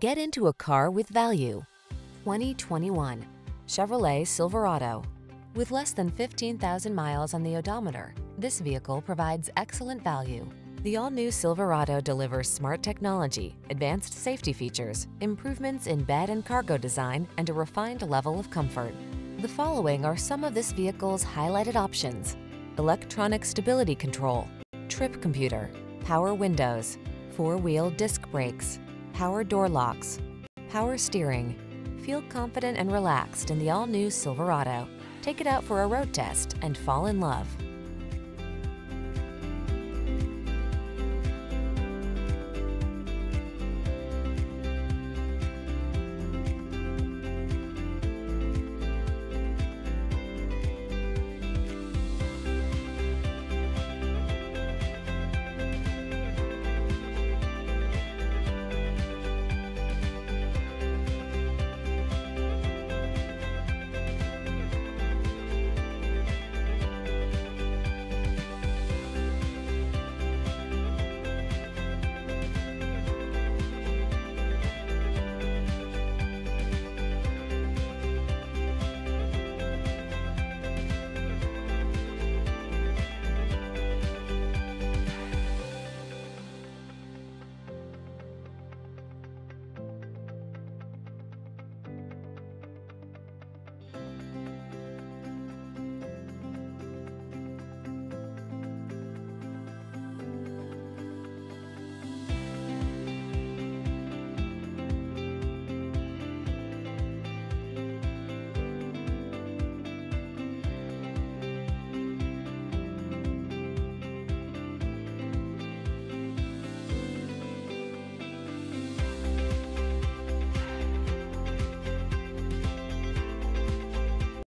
Get into a car with value. 2021 Chevrolet Silverado. With less than 15,000 miles on the odometer, this vehicle provides excellent value. The all-new Silverado delivers smart technology, advanced safety features, improvements in bed and cargo design, and a refined level of comfort. The following are some of this vehicle's highlighted options: electronic stability control, trip computer, power windows, four-wheel disc brakes, power door locks, power steering. Feel confident and relaxed in the all-new Silverado. Take it out for a road test and fall in love.